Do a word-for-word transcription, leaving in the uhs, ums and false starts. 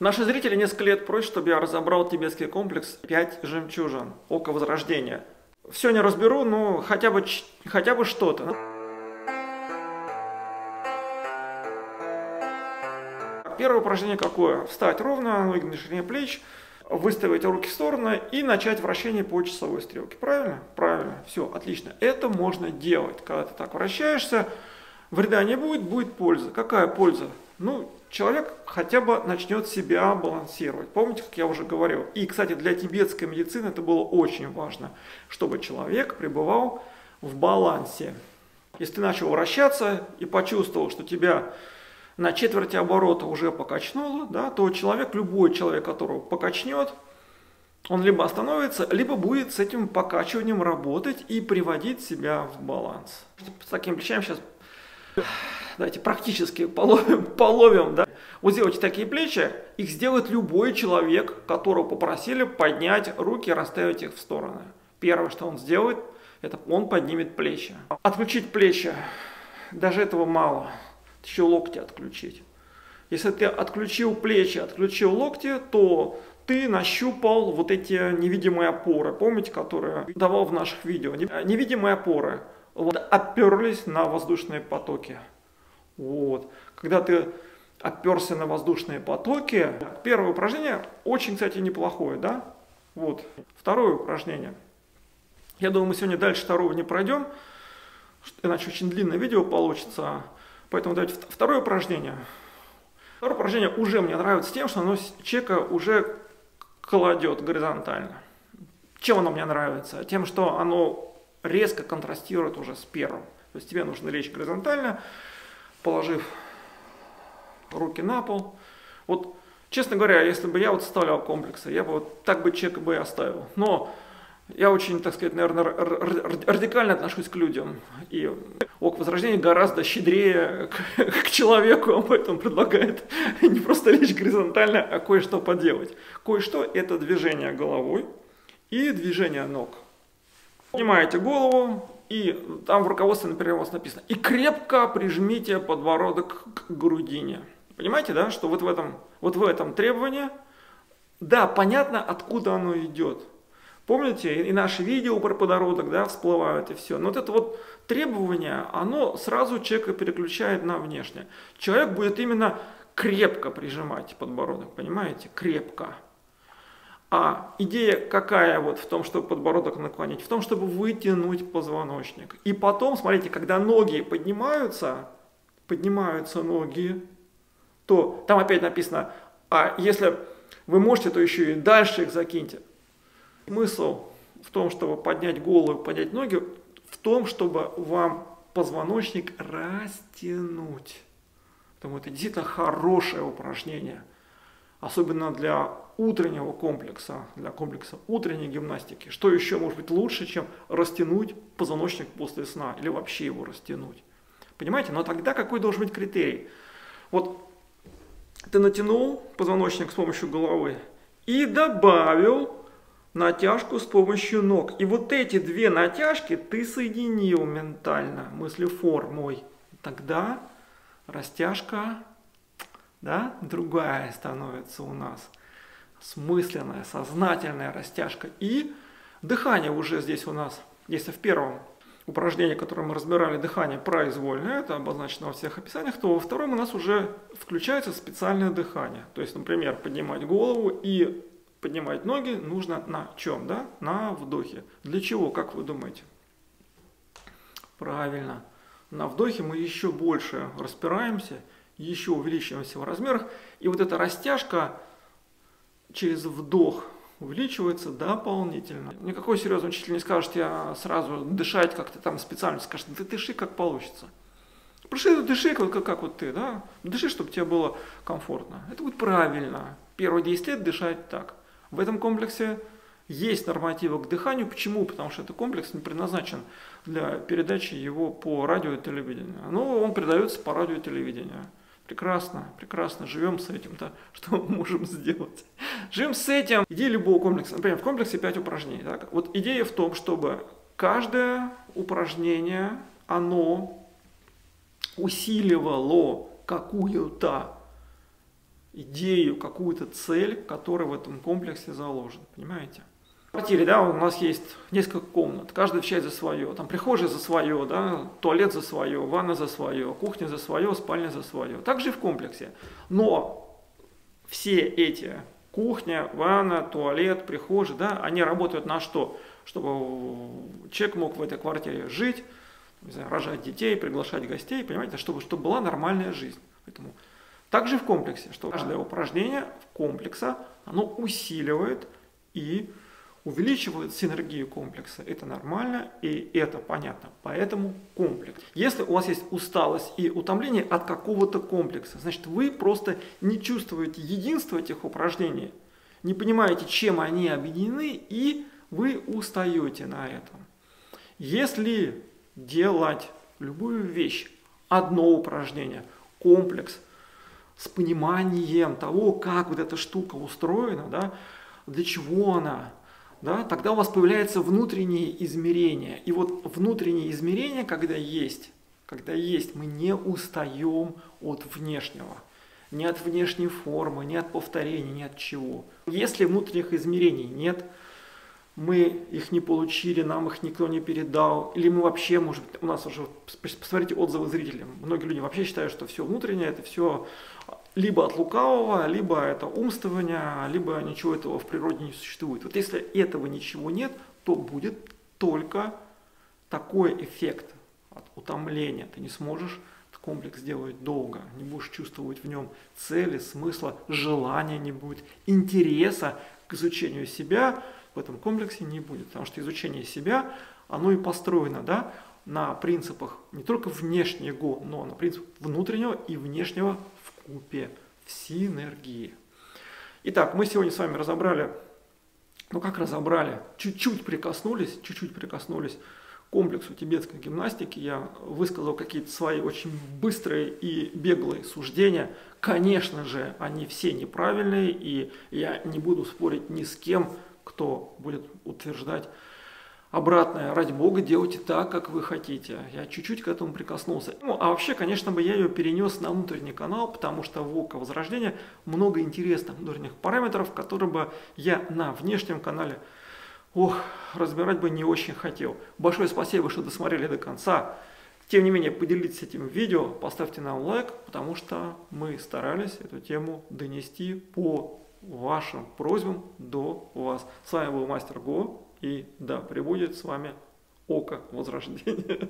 Наши зрители несколько лет просят, чтобы я разобрал тибетский комплекс «Пять жемчужин. Око Возрождения». Все не разберу, но хотя бы, хотя бы что-то. Первое упражнение какое? Встать ровно, ноги на ширине плеч, выставить руки в стороны и начать вращение по часовой стрелке. Правильно? Правильно. Все, отлично. Это можно делать. Когда ты так вращаешься, вреда не будет, будет польза. Какая польза? Ну, человек хотя бы начнет себя балансировать. Помните, как я уже говорил? И, кстати, для тибетской медицины это было очень важно, чтобы человек пребывал в балансе. Если ты начал вращаться и почувствовал, что тебя на четверти оборота уже покачнуло, да, то человек, любой человек, которого покачнет, он либо остановится, либо будет с этим покачиванием работать и приводить себя в баланс. С таким плечами сейчас... Давайте практически половим, половим, да. Вот сделайте такие плечи, их сделает любой человек, которого попросили поднять руки и расставить их в стороны. Первое, что он сделает, это он поднимет плечи. Отключить плечи, даже этого мало, еще локти отключить. Если ты отключил плечи, отключил локти, то ты нащупал вот эти невидимые опоры, помните, которые давал в наших видео. Невидимые опоры. Оперлись на воздушные потоки. Вот. Когда ты оперся на воздушные потоки, первое упражнение очень, кстати, неплохое, да? Вот. Второе упражнение. Я думаю, мы сегодня дальше второго не пройдем, иначе очень длинное видео получится. Поэтому давайте второе упражнение. Второе упражнение уже мне нравится тем, что оно человека уже кладет горизонтально. Чем оно мне нравится? Тем, что оно резко контрастирует уже с первым. То есть тебе нужно лечь горизонтально, положив руки на пол. Вот, честно говоря, если бы я вот составлял комплексы, я бы вот так бы человека бы и оставил. Но я очень, так сказать, наверное, радикально отношусь к людям. И Око Возрождения гораздо щедрее к, к человеку, об этом предлагает не просто лечь горизонтально, а кое-что поделать. Кое-что это движение головой и движение ног. Поднимаете голову, и там в руководстве, например, у вас написано: и крепко прижмите подбородок к грудине. Понимаете, да, что вот в этом, вот в этом требовании, да, понятно, откуда оно идет. Помните, и наши видео про подбородок, да, всплывают и все. Но вот это вот требование, оно сразу человека переключает на внешнее. Человек будет именно крепко прижимать подбородок, понимаете, крепко. А идея какая вот в том, чтобы подбородок наклонить? В том, чтобы вытянуть позвоночник. И потом, смотрите, когда ноги поднимаются, поднимаются ноги, то там опять написано, а если вы можете, то еще и дальше их закиньте. Смысл в том, чтобы поднять голову, поднять ноги, в том, чтобы вам позвоночник растянуть. Поэтому это действительно хорошее упражнение. Особенно для утреннего комплекса, для комплекса утренней гимнастики. Что еще может быть лучше, чем растянуть позвоночник после сна или вообще его растянуть? Понимаете? Но тогда какой должен быть критерий? Вот ты натянул позвоночник с помощью головы и добавил натяжку с помощью ног. И вот эти две натяжки ты соединил ментально, мыслеформой. Тогда растяжка... Да? Другая становится у нас смысленная, сознательная растяжка. И дыхание уже здесь у нас, если в первом упражнении, которое мы разбирали, дыхание произвольное, это обозначено во всех описаниях, то во втором у нас уже включается специальное дыхание. То есть, например, поднимать голову и поднимать ноги нужно на чем? Да? На вдохе. Для чего, как вы думаете? Правильно. На вдохе мы еще больше распираемся, еще увеличиваемся в размерах, и вот эта растяжка через вдох увеличивается дополнительно. Никакой серьезный учитель не скажет тебе сразу дышать как-то там специально, скажет: ты дыши как получится. Пришли, дыши как, как, как вот ты, да, дыши, чтобы тебе было комфортно. Это будет правильно, первые десять лет дышать так. В этом комплексе есть нормативы к дыханию. Почему? Потому что этот комплекс не предназначен для передачи его по радио и телевидению. Но он передается по радио и телевидению. Прекрасно, прекрасно. Живем с этим-то. Что мы можем сделать? Живем с этим. Идея любого комплекса. Например, в комплексе пять упражнений. Так? Вот идея в том, чтобы каждое упражнение, оно усиливало какую-то идею, какую-то цель, которая в этом комплексе заложена, понимаете? В квартире, да, у нас есть несколько комнат, каждая часть за свое, там прихожая за свое, да, туалет за свое, ванна за свое, кухня за свое, спальня за свое, также и в комплексе, но все эти кухня, ванна, туалет, прихожая, да, они работают на что? Чтобы человек мог в этой квартире жить, не знаю, рожать детей, приглашать гостей, понимаете, чтобы, чтобы была нормальная жизнь. Поэтому также в комплексе, что каждое упражнение в комплекса, оно усиливает и увеличивает синергию комплекса. Это нормально и это понятно. Поэтому комплекс. Если у вас есть усталость и утомление от какого-то комплекса, значит вы просто не чувствуете единства этих упражнений, не понимаете, чем они объединены, и вы устаете на этом. Если делать любую вещь, одно упражнение, комплекс, с пониманием того, как вот эта штука устроена, да, для чего она, да, тогда у вас появляется внутренние измерения. И вот внутренние измерения, когда есть, когда есть, мы не устаем от внешнего. Не от внешней формы, не от повторений, ни от чего. Если внутренних измерений нет, мы их не получили, нам их никто не передал, или мы вообще, может быть, у нас уже, посмотрите отзывы зрителей, многие люди вообще считают, что все внутреннее, это все либо от лукавого, либо это умствование, либо ничего этого в природе не существует. Вот если этого ничего нет, то будет только такой эффект от утомления, ты не сможешь этот комплекс делать долго, не будешь чувствовать в нем цели, смысла, желания не будет, интереса к изучению себя, в этом комплексе не будет, потому что изучение себя, оно и построено, да, на принципах не только внешнего, но на принципах внутреннего и внешнего вкупе, в синергии. Итак, мы сегодня с вами разобрали, ну как разобрали, чуть-чуть прикоснулись, чуть-чуть прикоснулись к комплексу тибетской гимнастики, я высказал какие-то свои очень быстрые и беглые суждения, конечно же, они все неправильные, и я не буду спорить ни с кем, кто будет утверждать обратное. Ради Бога, делайте так, как вы хотите. Я чуть-чуть к этому прикоснулся. Ну, а вообще, конечно, бы я ее перенес на внутренний канал, потому что в Око Возрождения много интересных внутренних параметров, которые бы я на внешнем канале, ох, разбирать бы не очень хотел. Большое спасибо, что досмотрели до конца. Тем не менее, поделитесь этим видео, поставьте нам лайк, потому что мы старались эту тему донести по вашим просьбам до вас. С вами был Мастер Го, и да, прибудет с вами Око Возрождения.